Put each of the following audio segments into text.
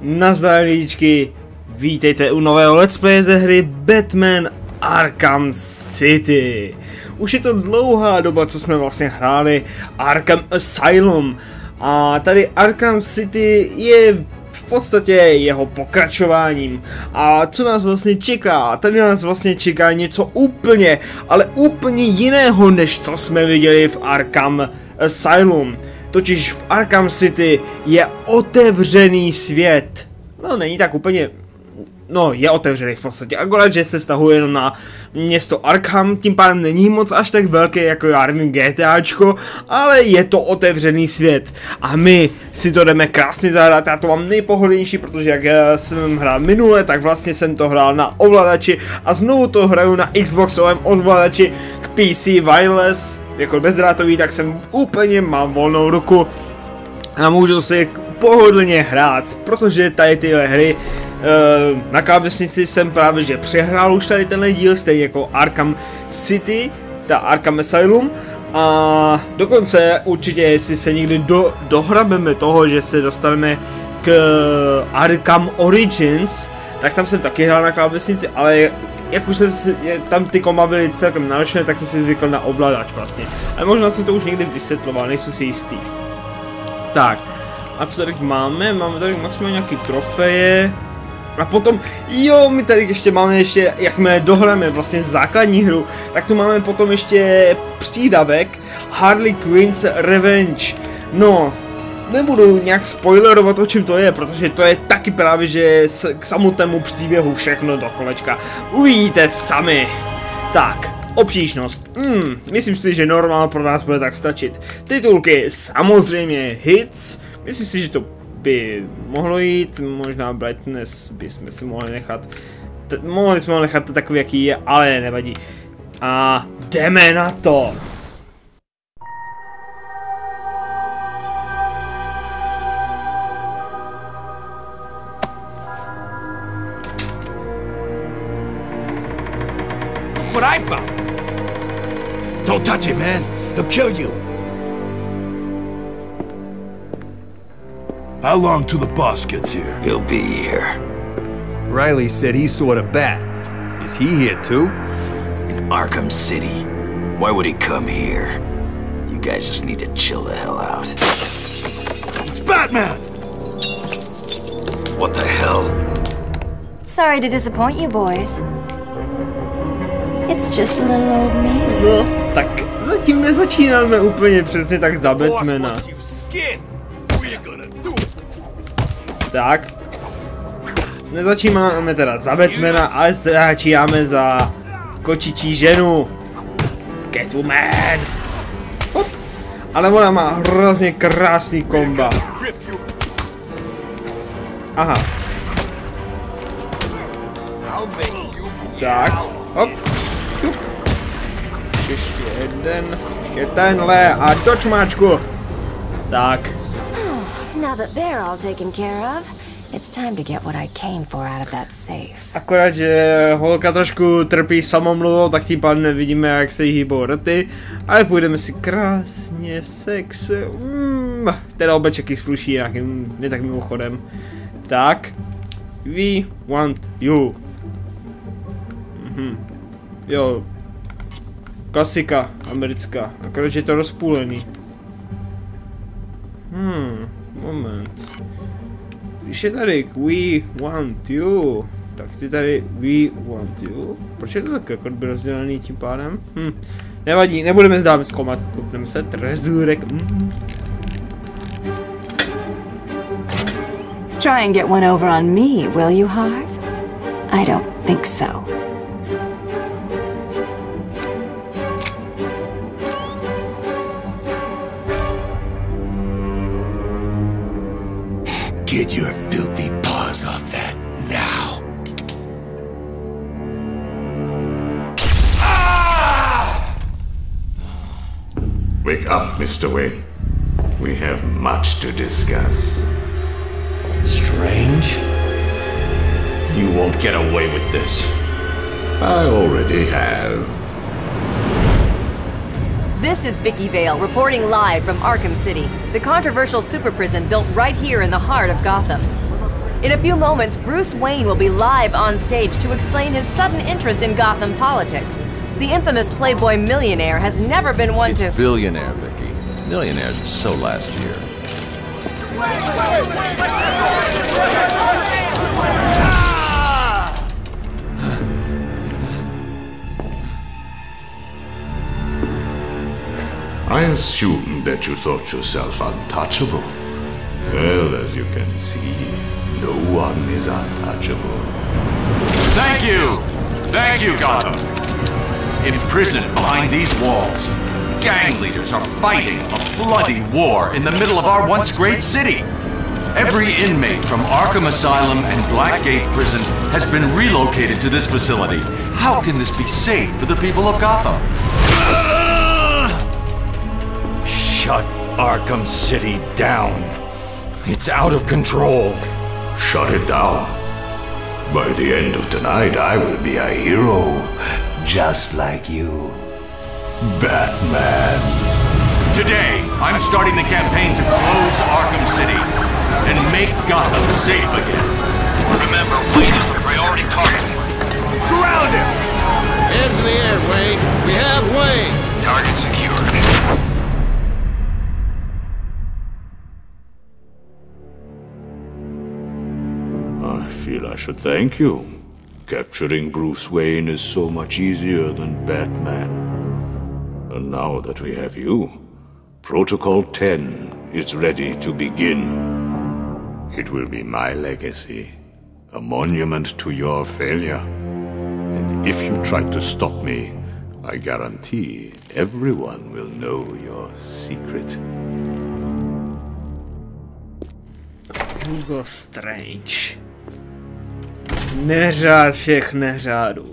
Nazdar lidičky, vítejte u nového let's play ze hry Batman Arkham City. Už je to dlouhá doba, co jsme vlastně hráli Arkham Asylum. A tady Arkham City je v podstatě jeho pokračováním. A co nás vlastně čeká? Tady nás vlastně čeká něco úplně, ale úplně jiného, než co jsme viděli v Arkham Asylum. Totiž v Arkham City je otevřený svět. No, není tak úplně... No, je otevřený v podstatě, akorát, že se vztahuje jenom na město Arkham, tím pádem není moc až tak velké jako já nevím GTAčko, ale je to otevřený svět. A my si to jdeme krásně zahrát, já to mám nejpohodlnější, protože jak jsem hrál minule, tak vlastně jsem to hrál na ovladači a znovu to hraju na Xboxovém ovladači k PC wireless, jako bezdrátový, tak jsem úplně mám volnou ruku a můžu si pohodlně hrát, protože tady tyhle hry na klávesnici jsem právě že přehrál už tady tenhle díl, stejně jako Arkham City, ta Arkham Asylum, a dokonce určitě jestli se někdy dohrabeme toho, že se dostaneme k Arkham Origins, tak tam jsem taky hrál na klávesnici, ale jak už jsem si, tam ty koma byly celkem náročné, tak jsem si zvykl na ovladač vlastně, ale možná jsem to už někdy vysvětloval, nejsem si jistý. Tak, a co tady máme? Máme tady maximálně nějaký trofeje. A potom, jo, my tady ještě máme ještě, jakmile dohráme vlastně základní hru, tak tu máme potom ještě přídavek Harley Quinn's Revenge. No, nebudu nějak spoilerovat, o čem to je, protože to je taky právě, že k samotnému příběhu všechno do kolečka. Uvidíte sami. Tak, obtížnost. Myslím si, že normál pro nás bude tak stačit. Titulky, samozřejmě hits. Myslím si, že to by mohlo jít, možná brightness bychom si mohli nechat, mohli jsme ho nechat takový, jaký je, ale nevadí. A jdeme na to! What I found. Don't touch it, man. He'll kill you. How long till the boss gets here? He'll be here. Riley said he saw the bat. Is he here too? In Arkham City. Why would he come here? You guys just need to chill the hell out. It's Batman! What the hell? Sorry to disappoint you boys. It's just little old me. No, tak zatím nezačínáme úplně přesně tak za Batmana. Tak, nezačínáme teda za Batmana, ale začínáme za kočičí ženu. Catwoman. Hop. Ale ona má hrozně krásný komba. Aha. Tak, hop. Ještě jeden, ještě tenhle a do čmáčku. Tak. Now that they're all taken care of, it's time to get what I came for out of that safe. Akorát, že holka trošku trpí samomluvou, tak tím pádem nevidíme, jak se jí hýbou rty, ale půjdeme si krásně sex. Teda obleček jich sluší nějakým, ne tak mimochodem. Tak, we want you. Jo, klasika americká, akorát, že je to rozpůlený. Moment. Když je tady we want you, tak ty tady we want you. Proč je to tak jako by rozdělený tím pádem? Nevadí, nebudeme zdáme zkoumat. Koupneme se trezůrek. Try and get one over on me, will you, Harv? I don't think so. Get your filthy paws off that now. Ah! Wake up, Mr. Wayne. We have much to discuss. Strange? You won't get away with this. I already have. This is Vicki Vale reporting live from Arkham City, the controversial super prison built right here in the heart of Gotham. In a few moments, Bruce Wayne will be live on stage to explain his sudden interest in Gotham politics. The infamous Playboy millionaire has never been one to... It's billionaire, Vicki. Millionaires were so last year. I assume that you thought yourself untouchable. Well, as you can see, no one is untouchable. Thank you! Thank you, Gotham! Imprisoned behind these walls, gang leaders are fighting a bloody war in the middle of our once great city. Every inmate from Arkham Asylum and BlackGate Prison has been relocated to this facility. How can this be safe for the people of Gotham? Shut Arkham City down. It's out of control. Shut it down. By the end of tonight, I will be a hero, just like you, Batman. Today, I'm starting the campaign to close Arkham City and make Gotham safe again. Remember, Wayne is the priority target. Surround him! Hands in the air, Wayne. We have Wayne. Target secured. I should thank you. Capturing Bruce Wayne is so much easier than Batman. And now that we have you, Protocol 10 is ready to begin. It will be my legacy, a monument to your failure. And if you try to stop me, I guarantee everyone will know your secret. Hugo Strange. Neřád všech neřádů.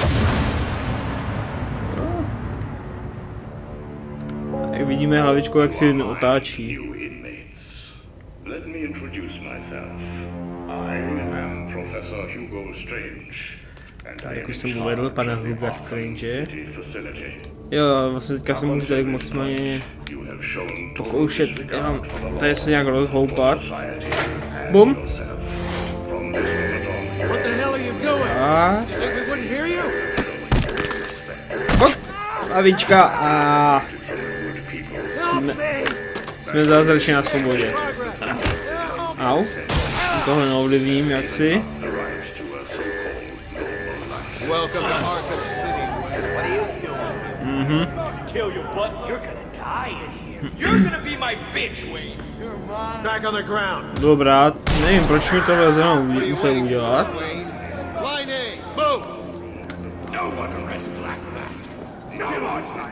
A vidíme hlavičku, jak si otáčí. Let me introduce myself. I am Professor Hugo Strange. Jak už jsem uvedl, pana Hugo Strange. Jo, vlastně teďka se můžu tady maximálně pokoušet jenom tady se nějak rozhoupat. Bum! Lavička a jsme zázračně na svobodě. Au, tohle neovlivním jaksi. Dobrá, nevím proč mi tohle zrovna musel udělat.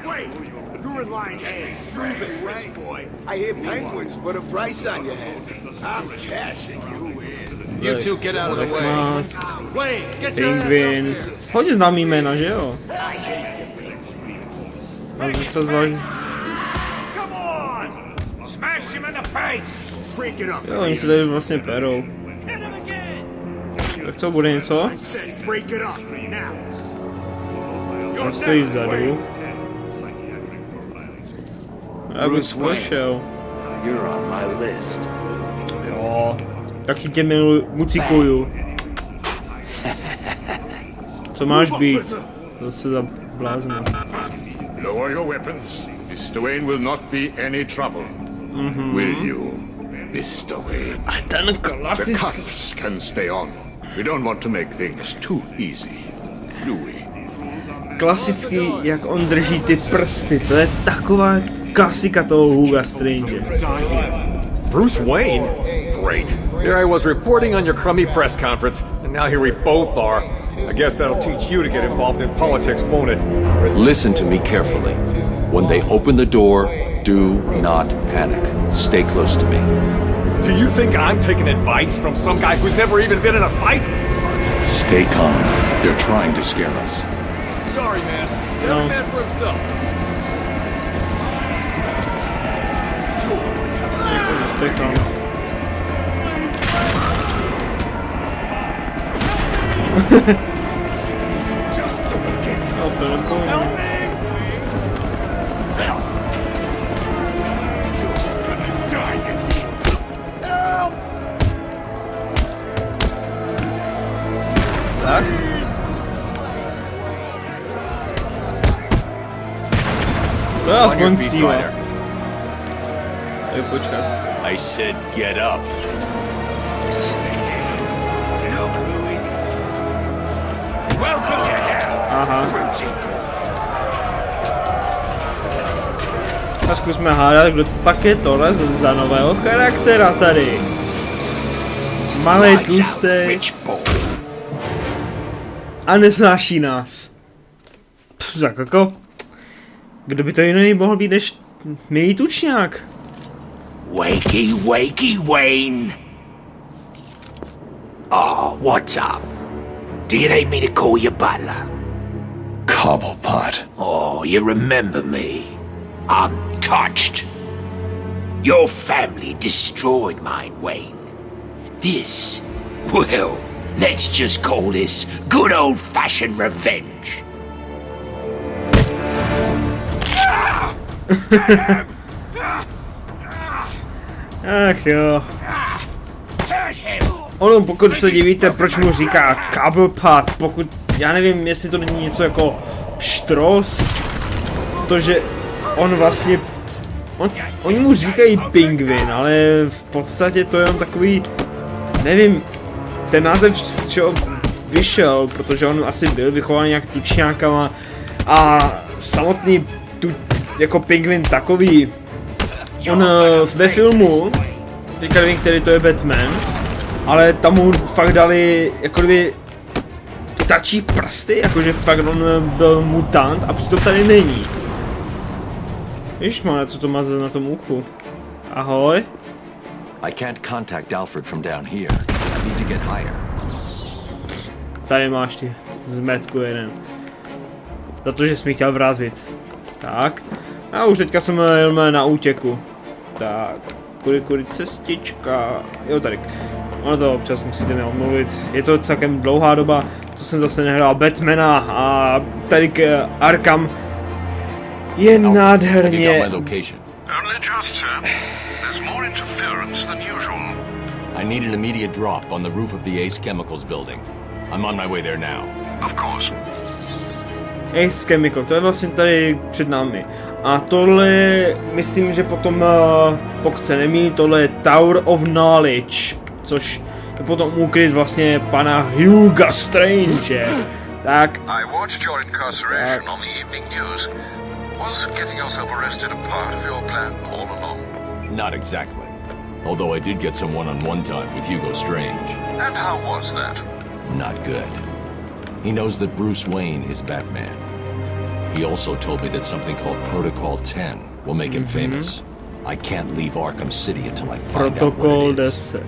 Wait! You're in line A. Prove it, right, boy? I hear penguins put a price on your head. I'm cashing you in. You two get out of the way. Wait, get your ass up here. Chodí známý jména, že jo? Come on! Smash him in the face! Freak it up. Jo, oni se tady vlastně perou. Tak co bude něco? On stojí vzadu. Bruce Wayne, you're on my list. Jo, taky tě mucikuju. Co máš být? Zase za blázna. Lower your weapons. Mr. Wayne will not be any trouble. Will you, Mr. Wayne? The cuffs can stay on. We don't want to make things too easy, do we? Klasicky, jak on drží ty prsty, to je taková klasika toho Huga Strange. Bruce Wayne? Great. Here I was reporting on your crummy press conference, and now here we both are. I guess that'll teach you to get involved in politics, won't it? Listen to me carefully. When they open the door, do not panic. Stay close to me. Do you think I'm taking advice from some guy who's never even been in a fight? Stay calm. They're trying to scare us. Sorry, man. It's every man for himself. that. That's one seal. I said get up. No brewing. Welcome A zkusme hádat, kdo pak je tohle za nového charaktera tady. Malej tlustej. A nesnáší nás. Pff, za koko. Kdo by to jiný mohl být než milý tučňák? Wakey, wakey, Wayne. Oh, what's up? Do you need me to call your butler? Cobblepot. Oh, you remember me. I'm touched. Your family destroyed mine, Wayne. This, well, let's just call this good old-fashioned revenge. Ach jo. Ono, pokud se divíte, proč mu říká Cobblepot, pokud, já nevím, jestli to není něco jako pštros, protože on vlastně, oni mu říkají pingvin, ale v podstatě to je on takový, nevím, ten název z čeho vyšel, protože on asi byl vychovaný nějak tučňákama a samotný tu, jako pingvin takový, on ve filmu, teďka nevím, který to je Batman, ale tam mu fakt dali jako kdyby ptačí prsty, jakože fakt on byl mutant a přitom tady není. Ježišmane, co to má na tom uchu? Ahoj. I can't contact Alfred from down here. I need to get higher. Tady máš ty zmetku jeden. Za to, že jsi mi chtěl vrazit. Tak. A už teďka jsem jel na útěku. Tak. Kudy cestička. Jo, tady. Ono to občas musíte mě omluvit. Je to celkem dlouhá doba, co jsem zase nehrál Batmana a tady k Arkham. Je nádherně. I need an immediate drop on the roof of the Ace Chemicals building. I'm on my way there now. Of course. Ace Chemicals, to je vlastně tady před námi. A tohle, myslím, že potom, pokud se nemýlí, tohle je Tower of Knowledge, což je potom ukryt vlastně pana Hugo Strange. Tak. I watched your incarceration on the evening news. Was getting yourself arrested a part of your plan all along? Not exactly. Although I did get some one-on-one time with Hugo Strange. And how was that? Not good. He knows that Bruce Wayne is Batman. He also told me that something called Protocol 10 will make him famous. I can't leave Arkham City until I find Protocol out what it is. 10.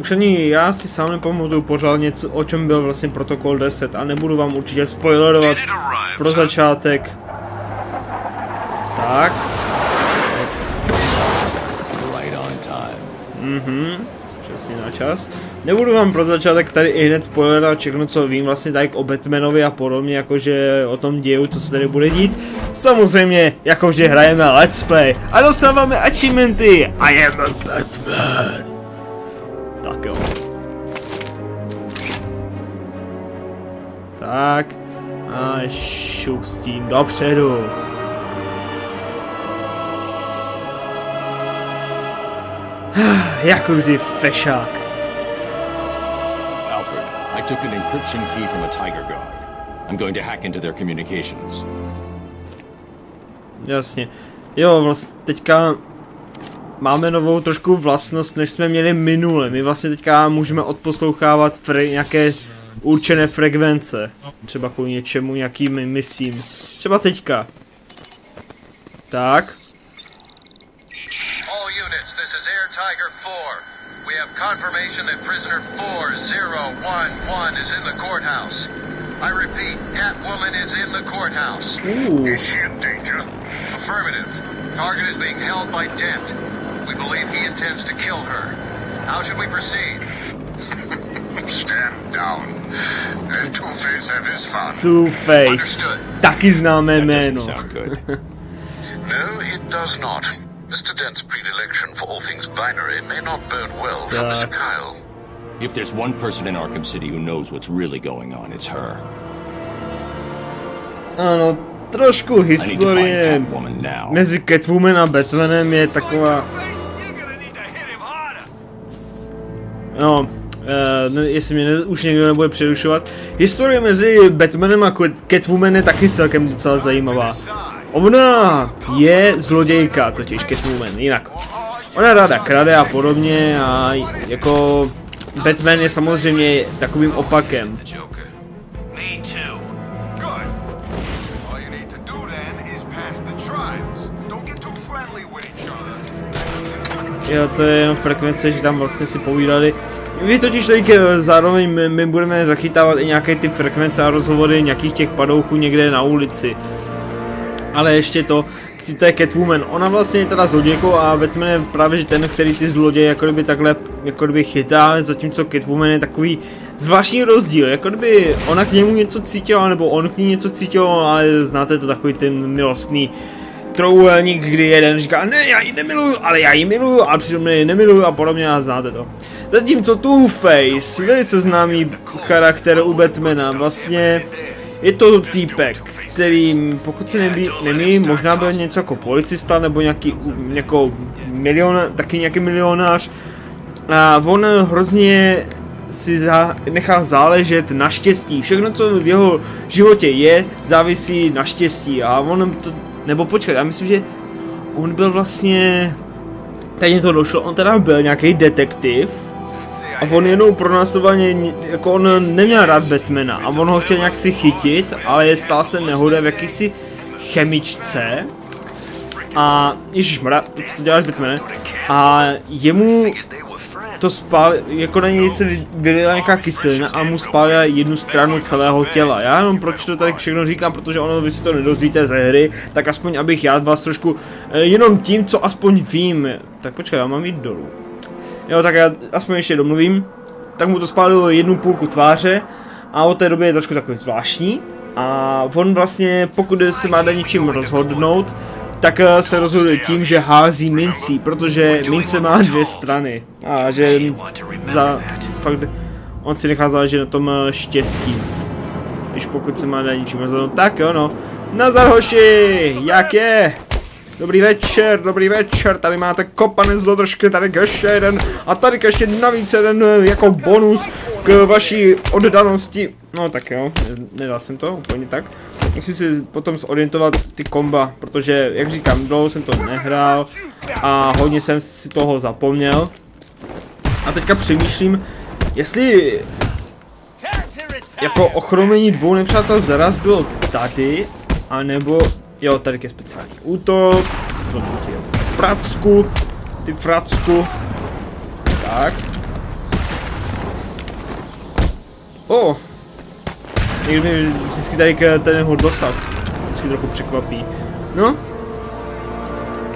Už ani já si sám nepamatuju pořádně, o čem byl vlastně Protokol 10 a nebudu vám určitě spoilerovat pro začátek. Tak. Přesně na čas. Nebudu vám pro začátek tady i hned spoilerovat všechno, co vím vlastně tak o Batmanovi a podobně, jakože o tom děju, co se tady bude dít. Samozřejmě, jakože hrajeme Let's Play a dostáváme achievementy. I am a Batman. Tak jo. Tak. A šup s tím dopředu. Jako vždy fešák. Alfred, I took an encryption key from a tiger guard. I'm going to hack into their communications. Jasně. Jo, vlastně teďka máme novou trošku vlastnost, než jsme měli minule. My vlastně teďka můžeme odposlouchávat nějaké určené frekvence. Třeba k něčemu, nějakým misím. Třeba teďka. Tak. Target is being held by Dent. We believe he intends to kill her. How should we proceed? Stand down. Let Two-Face have his fun. Two-Face. Taky známe jméno. No, it does not. Mr. Dent's predilection for all things binary may not bode well for Miss Kyle. If there's one person in Arkham City who knows what's really going on, it's her. Ano, trošku historie mezi Catwoman a Batmanem je taková... No, jestli mě už někdo nebude přerušovat. Historie mezi Batmanem a Catwoman je taky celkem docela zajímavá. Ona je zlodějka, totiž Catwoman, jinak. Ona ráda krade a podobně a jako Batman je samozřejmě takovým opakem. Jo, to je jenom frekvence, že tam vlastně si povídali. Vy totiž tady zároveň my budeme zachytávat i nějaké ty frekvence a rozhovory nějakých těch padouchů někde na ulici. Ale ještě to, to je Catwoman, ona vlastně je teda zlodějkou a Batman je právě že ten, který ty zloděje jako kdyby takhle jako kdyby chytá, zatímco Catwoman je takový zvláštní rozdíl, jako kdyby ona k němu něco cítila, nebo on k ní něco cítil, ale znáte to takový ten milostný trouhelník, kdy jeden říká, ne, já ji nemiluju, ale já ji miluju a přitom ji nemiluju a podobně, a znáte to. Zatímco Two-Face, velice známý charakter u Batmana, vlastně je to týpek, který, pokud si nemýlím, možná byl něco jako policista nebo nějaký taky nějaký milionář. A on hrozně si nechá záležet na štěstí. Všechno, co v jeho životě je, závisí na štěstí. A on to, nebo počkat, já myslím, že on byl vlastně, teď mi to došlo, on teda byl nějaký detektiv. A on jenom pronásledovaně, jako on neměl rád Batmana a on ho chtěl nějak si chytit, ale je stál se nehoda v jakýsi chemičce. A ježišmarja, co děláš Batmane? A jemu to spál, jako na něj se vylila nějaká kyselina a mu spálila jednu stranu celého těla. Já jenom proč to tady všechno říkám, protože ono vy si to nedozvíte ze hry, tak aspoň abych já vás trošku, jenom tím, co aspoň vím. Tak počkej, já mám jít dolů. Jo, tak já aspoň ještě domluvím. Tak mu to spálilo jednu půlku tváře a od té doby je trošku takový zvláštní. A on vlastně, pokud se má na něčím rozhodnout, tak se rozhoduje tím, že hází mincí, protože mince má dvě strany. A že fakt, on si nechá záležet na tom štěstí. Když pokud se má na něčím rozhodnout, tak jo no. Nazdar hoši, jak je? Dobrý večer, tady máte kopanec zlodržky, tady ještě jeden a tady ještě navíc jeden jako bonus k vaší oddanosti. No tak jo, nedal jsem to úplně tak. Musím si potom zorientovat ty komba, protože jak říkám, dlouho jsem to nehrál a hodně jsem si toho zapomněl. A teďka přemýšlím, jestli jako ochromení dvou nepřátel zaraz bylo tady, anebo... Jo, tady je speciální útok, pracku, ty fracku, tak. O, někdo mi vždycky tady ten hod dostat, vždycky trochu překvapí, no.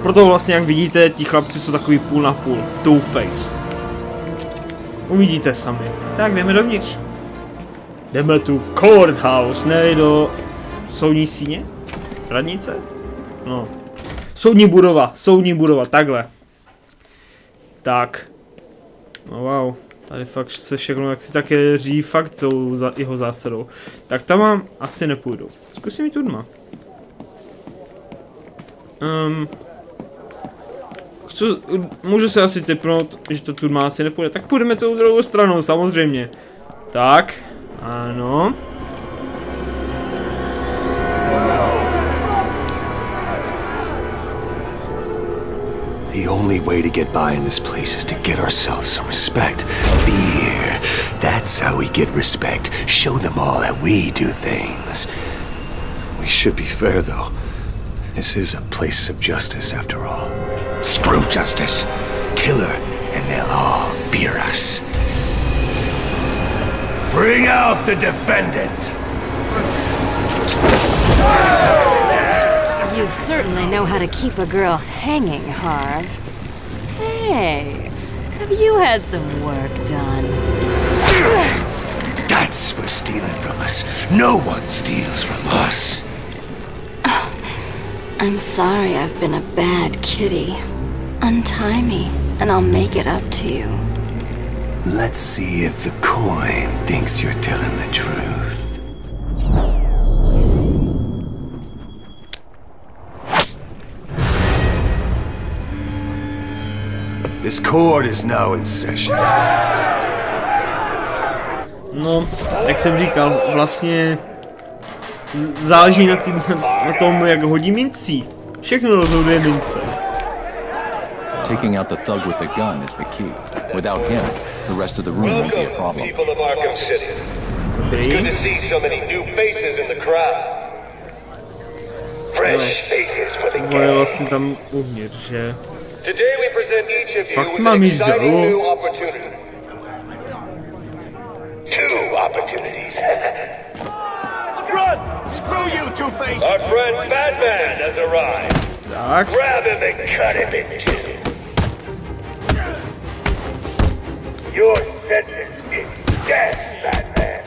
Proto vlastně, jak vidíte, ti chlapci jsou takový půl na půl, Two-Face. Uvidíte sami. Tak, jdeme dovnitř. Jdeme tu courthouse, ne do soudní síně? Radnice? No. Soudní budova, takhle. Tak. No wow, tady fakt se všechno jak si tak jeří fakt tou jeho zásadou. Tak tam mám, asi nepůjdu. Zkusím jít tudma. Můžu se asi tipnout, že to tudma asi nepůjde. Tak půjdeme tou druhou stranou, samozřejmě. Tak, ano. The only way to get by in this place is to get ourselves some respect. Be here. That's how we get respect. Show them all that we do things. We should be fair, though. This is a place of justice, after all. Screw justice. Kill her, and they'll all beer us. Bring out the defendant! Whoa! You certainly know how to keep a girl hanging, Harv. Hey, have you had some work done? That's for stealing from us. No one steals from us. Oh, I'm sorry I've been a bad kitty. Untie me, and I'll make it up to you. Let's see if the coin thinks you're telling the truth. This court is now in session. No, jak jsem říkal, vlastně záleží na tom, jak hodí mincí. Všechno rozhoduje mince. Taking out the thug with the gun is the key. Without him, the rest of the room won't be a problem. People of Arkham City. It's good to see so many new faces in the crowd. Fresh faces for the game. Vlastně tam uvnitř, že? Today we present each of you with an exciting new opportunity. Two opportunities. Run! Screw you, Two-Face! Our friend Batman has arrived. Tak. Grab him and cut him in two. Your sentence is death, Batman.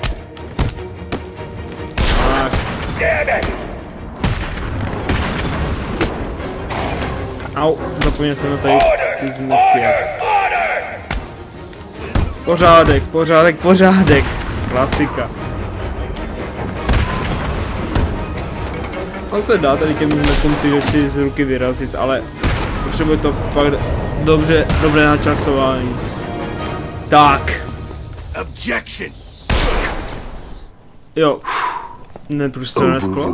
Tak. Damn it! Au, zapomněl jsem na tady ty zmutky. Pořádek, pořádek, pořádek. Klasika. On se dá tady těm znakům ty věci z ruky vyrazit, ale potřebuje to fakt dobře, dobré načasování. Tak. Objection. Jo. Neprůstřelné sklo.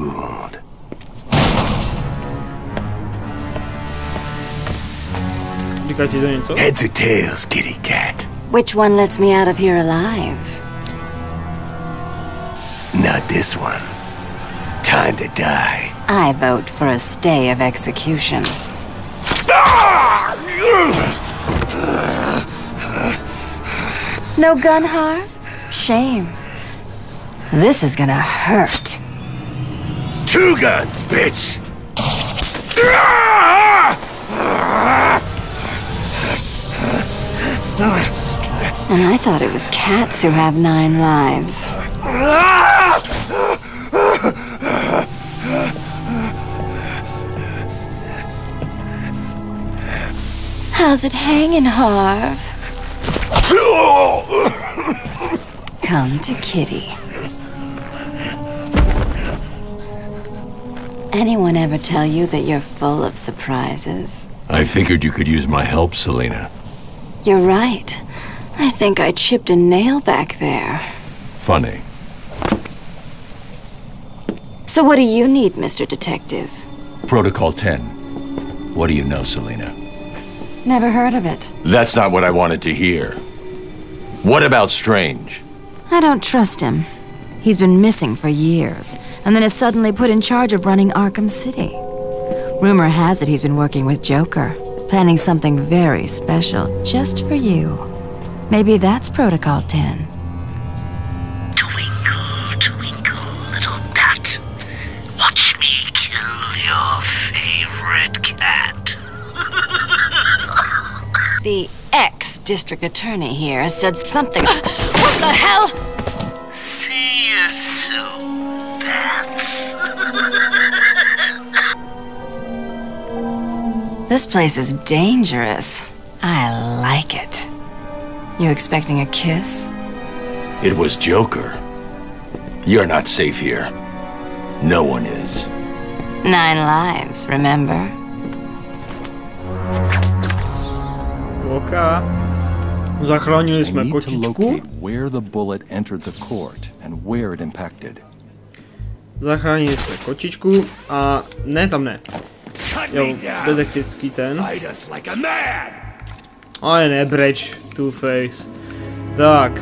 Heads or tails, kitty cat? Which one lets me out of here alive? Not this one. Time to die. I vote for a stay of execution. No gun harm? Shame. This is gonna hurt. Two guns, bitch! And I thought it was cats who have 9 lives. How's it hanging, Harv? Come to Kitty. Anyone ever tell you that you're full of surprises? I figured you could use my help, Selena. You're right. I think I chipped a nail back there. Funny. So what do you need, Mr. Detective? Protocol 10. What do you know, Selena? Never heard of it. That's not what I wanted to hear. What about Strange? I don't trust him. He's been missing for years, and then is suddenly put in charge of running Arkham City. Rumor has it he's been working with Joker. Planning something very special, just for you. Maybe that's Protocol 10. Twinkle, twinkle, little bat. Watch me kill your favorite cat. The ex-district attorney here said something. What the hell? See you soon, bats. This place is dangerous. I like it. You expecting a kiss? It was Joker. You're not safe here. No one is. 9 lives, remember? Okay. I need to locate where the bullet entered the court and where it impacted. Zachránili jsme kočičku a ne tam ne. Jo, detektivský ten. Ale ne, breč, Two-Face. Tak,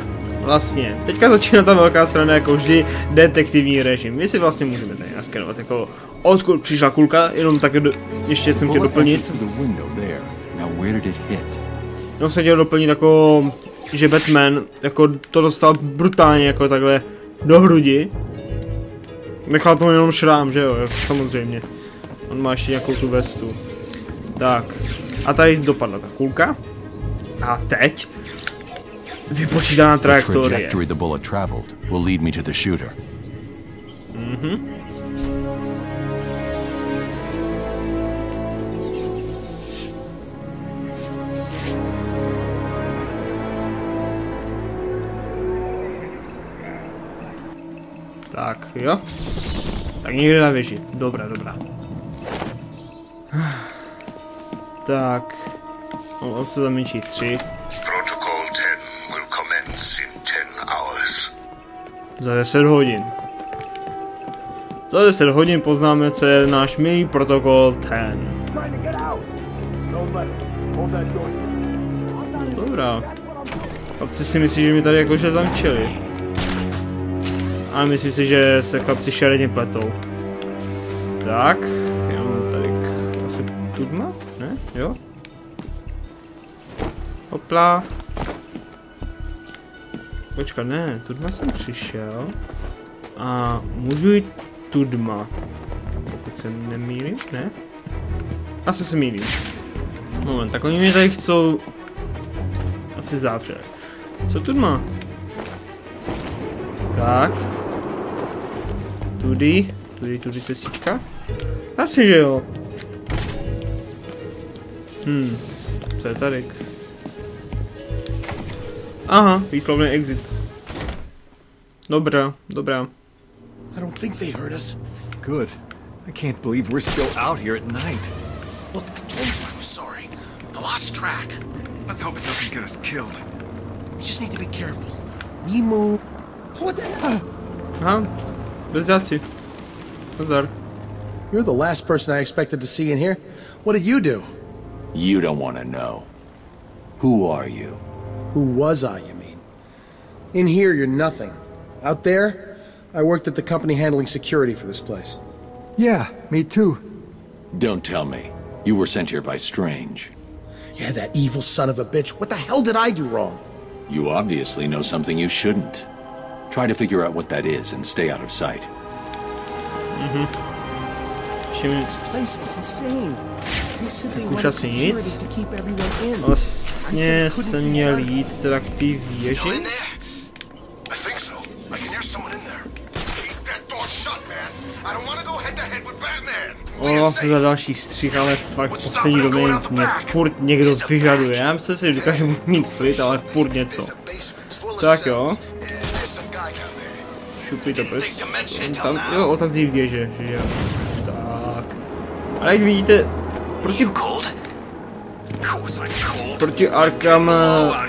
vlastně, teďka začíná ta velká strana jako vždy, detektivní režim. My si vlastně můžeme tady naskenovat jako, odkud přišla kulka, jenom tak ještě jsem chtěl doplnit. Jenom jsem chtěl doplnit jako, že Batman jako to dostal brutálně jako takhle do hrudi. Nechal tomu jenom šrám, že jo, samozřejmě. On má ještě nějakou tu vestu. Tak. A tady dopadla ta kulka. A teď vypočítaná trajektorie. Mhm. Tak, jo. Tak někde na věži. Dobrá, dobrá. Tak. On se zamíčí střih. Protocol 10 will commence in 10 hours. Za 10 hodin. Za 10 hodin poznáme, co je náš milý Protocol 10. Dobrá. Chlapci si myslí, že mi tady jakože zamčili. A myslím si, že se chlapci šeredně pletou. Tak, já mám tady asi tudma, ne? Jo? Hopla. Počka, ne, tudma jsem přišel. A můžu jít tudma. Pokud se nemýlím, ne? Asi se mýlím. Moment, tak oni mě tady chcou asi zavřet. Co tu má? Tak. Tudy cestička? Asi že jo. Co je tady? Aha, výslovný exit. Dobrá, dobrá. I don't think they heard us. Good. I can't believe we're still out here at night. Look, I told you I was sorry. I lost track. Let's hope it doesn't get us killed. We just need to be careful. We move. What the hell? Huh? You're the last person I expected to see in here. What did you do? You don't want to know. Who are you? Who was I, you mean? In here, you're nothing. Out there, I worked at the company handling security for this place. Yeah, me too. Don't tell me. You were sent here by Strange. Yeah, that evil son of a bitch. What the hell did I do wrong? You obviously know something you shouldn't. Try to figure out what that is and stay out of sight. This place is insane. They said they wanted security to keep everyone in. I said still in there? I think so. I can hear someone in there. Keep that door shut, man. I don't want to go head to head with Batman. O, asi za další střih, ale fakt v poslední době mě furt někdo vyžaduje. Já myslím si, že dokážu mít klid, ale furt něco. Tak jo. Šupli to pes. Tam, jo, o tam dřív běže, že jo. Tak. Ale jak vidíte, proti Arkham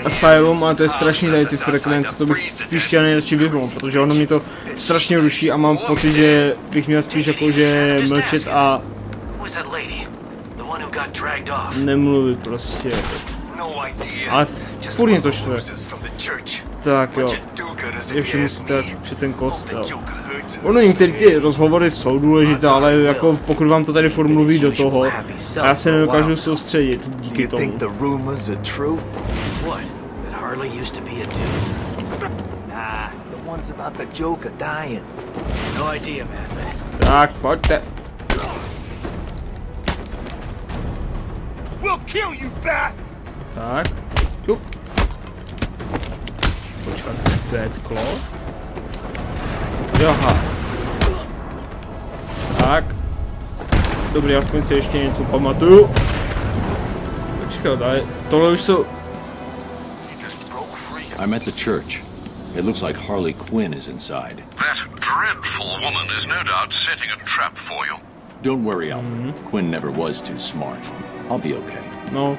Asylum, ale to je strašný tady ty frekvence, to bych spíš chtěl nejradši vyhnul, protože ono mě to strašně ruší a mám pocit, že bych měl spíš jako, že mlčet a nemluvit prostě. Ale furt mě to šle. Tak jo, ještě musím dát před ten kostel. Ono některé ty rozhovory jsou důležité, ale jako pokud vám to tady furt mluví do toho, a já se nedokážu soustředit díky tomu. Tak, pojďte. Tak, jup. Počkat, to je tklo. Aha. Tak. Dobrý, aspoň si ještě něco pamatuju. Počkat, ale tohle už jsou... I'm at the church. It looks like Harley Quinn is inside. That dreadful woman is no doubt setting a trap for you. Don't worry, Alfred. Quinn never was too smart. I'll be okay. No.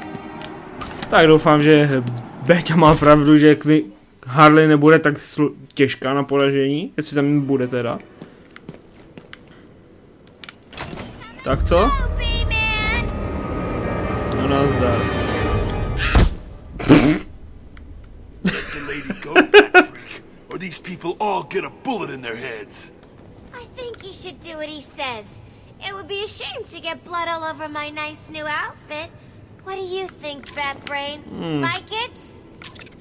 Tak doufám, že Béťa má pravdu, že Harley nebude tak těžká na poražení, jestli tam bude teda. Tak co? No nazdar. What do you think, Fat Brain? Like it?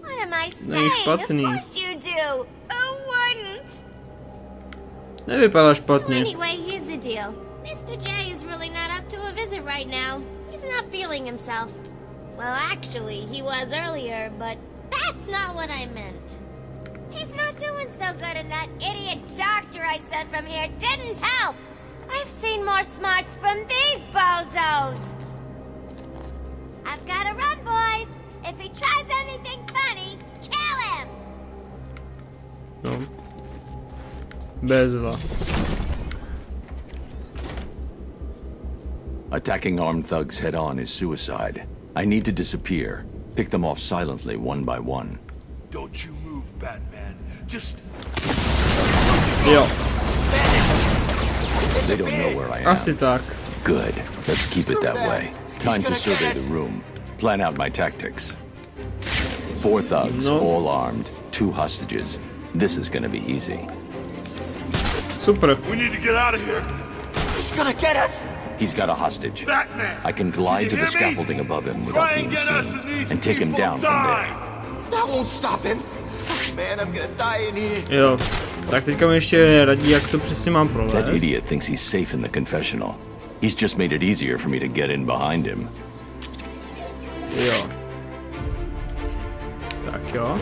What am I saying? Of course you do. Who wouldn't? Nevypadá špatně. Anyway, here's the deal. Mr. J is really not up to a visit right now. He's not feeling himself. Well, actually, he was earlier, but that's not what I meant. He's not doing so good, and that idiot doctor I sent from here didn't help. I've seen more smarts from these bozos. I've gotta run, boys. If he tries anything funny, kill him. No. Bezva. Attacking armed thugs head-on is suicide. I need to disappear. Pick them off silently, one by one. Don't you move, Batman. Just... Yo. They don't know where I am. Asi tak. Good. Let's keep it that way. Time to survey the room. Plan out my tactics. 4 thugs, all armed. 2 hostages. This is gonna be easy. Super. We need to get out of here. He's gonna get us. He's got a hostage. Batman, I can glide to the scaffolding above him without being seen and take him down from there. That won't stop him. Man, I'm gonna die in here. Jo, tak teďka mi ještě radí, jak to přesně mám provést. That idiot thinks he's safe in the confessional. He's just made it easier for me to get in behind him. Jo. Tak jo.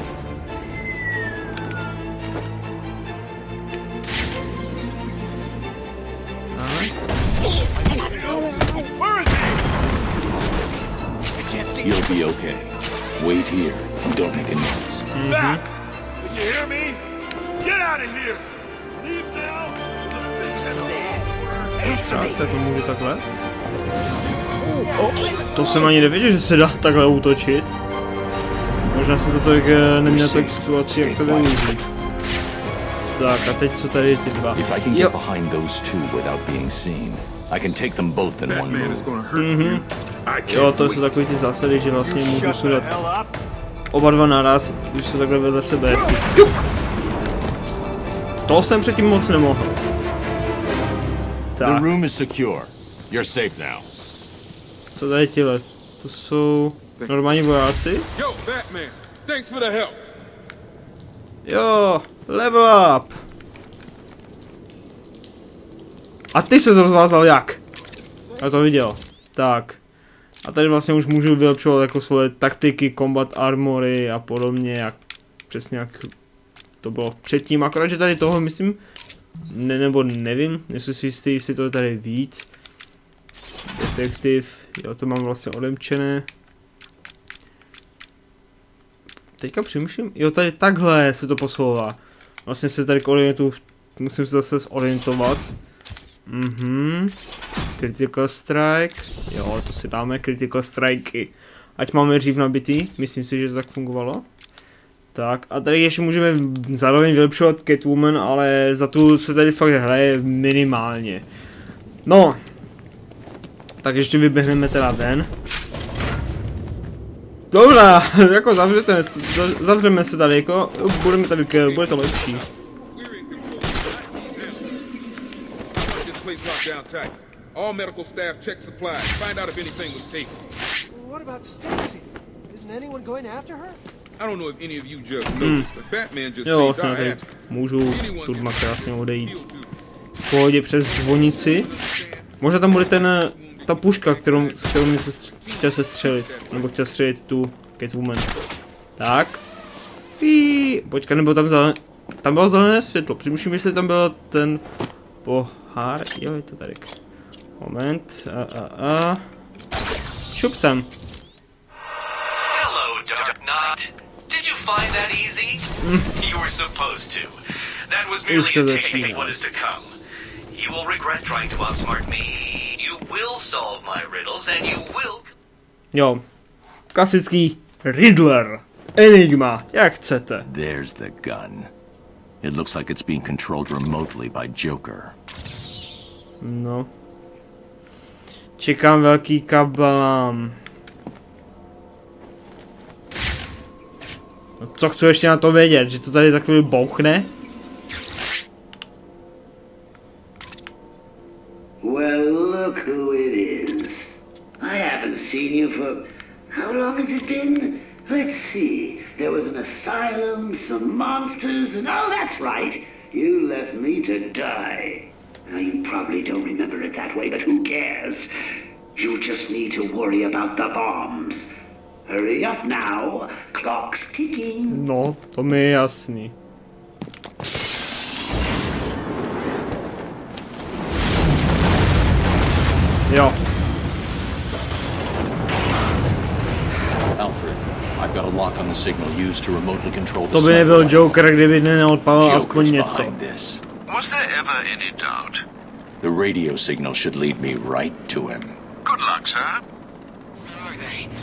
You'll be okay. Wait here and don't make a noise. Back! Did you hear me? Get out of here! Leave now! Tak to můžu takhle. To jsem ani nevěděl, že se dá takhle útočit. Možná jsem to tak neměl tak situaci, jak to využít. Tak a teď co tady ty dva? Jo. Jo, to jsou takový ty zásady, že vlastně můžu sudat oba dva naraz, když jsou takhle vedle sebe, hezky. To jsem předtím moc nemohl. Tak. Co tady tihle? To jsou normální vojáci? Jo, level up! A ty se rozvázal jak? Já to viděl. Tak. A tady vlastně už můžu vylepšovat jako svoje taktiky, combat armory a podobně, jak přesně jak to bylo předtím. Akorát, že tady toho myslím, ne, nebo nevím, jestli si jistý, jestli to je tady víc. Detektiv, jo, to mám vlastně odemčené. Teďka přemýšlím, jo, tady takhle se to posouvá. Vlastně se tady k orientu, musím se zase zorientovat. Mhm. Critical strike. Jo, to si dáme, critical strikey. Ať máme dřív nabitý, myslím si, že to tak fungovalo. Tak, a tady ještě můžeme zároveň vylepšovat Catwoman, ale za tu se tady fakt hraje minimálně. No. Tak ještě vyběhneme teda ven. Dobrá, jako zavřeme se tady, jako budeme tady, bude to lepší. All medical staff check supplies. Find out if anything was taken. What about Stacy? Isn't anyone going after her? I don't know if any of you just noticed, but Batman just saved our asses. Můžu tudma krásně odejít. V pohodě přes zvonici. Možná tam bude ten, ta puška, kterou mě se chtěl sestřelit. Nebo chtěl střelit tu Catwoman. Tak. Počkat, nebylo tam zelené. Tam bylo zelené světlo. Přemýšlím, jestli tam byl ten pohár. Jo, je to tady. Moment. Šup sem. Hello, Dark Knot. Did you find that easy? You were supposed to. That was merely a taste of what is to come. You will regret trying to outsmart me. You will solve my riddles and you will. Jo. Klasický Riddler. Enigma. Jak chcete. There's the gun. It looks like it's being controlled remotely by Joker. No. Čekám velký kabalám. No co chci ještě na to vědět, že to tady za chvíli bouchne? Well, look who it is. I haven't seen you for how long has it been? Let's see. There was an asylum, some monsters, and oh, that's right. You left me to die. Now, you probably don't remember it that way, but who cares? You just need to worry about the bombs. Hurry up now. Clock's ticking. No, to mi je jasný. Jo. Alfred, I've got a lock on the signal used to remotely control the. To by nebyl Joker, kdyby neodpalil aspoň něco. Was there ever any doubt? The radio signal should lead me right to him. Good luck, sir.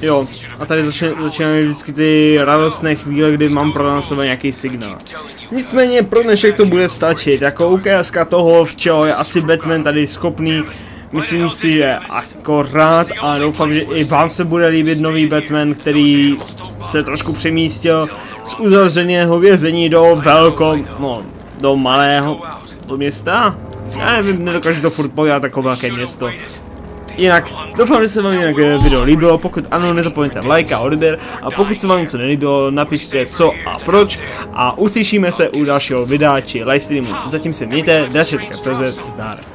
Jo, a tady začínáme vždycky ty radostné chvíle, kdy mám pro nás nějaký signál. Nicméně pro dnešek to bude stačit, jako ukázka toho, v čeho je asi Batman tady schopný. Myslím si, že akorát a doufám, že i vám se bude líbit nový Batman, který se trošku přemístil z uzavřeného vězení do do malého, do města. Já nevím, nedokážu to furt pojat jako velké město. Jinak, doufám, že se vám jinak video líbilo, pokud ano, nezapomeňte like a odběr a pokud se vám něco nelíbilo, napište co a proč a uslyšíme se u dalšího videa či livestreamu. Zatím se mějte, dačetka.cz, zdar.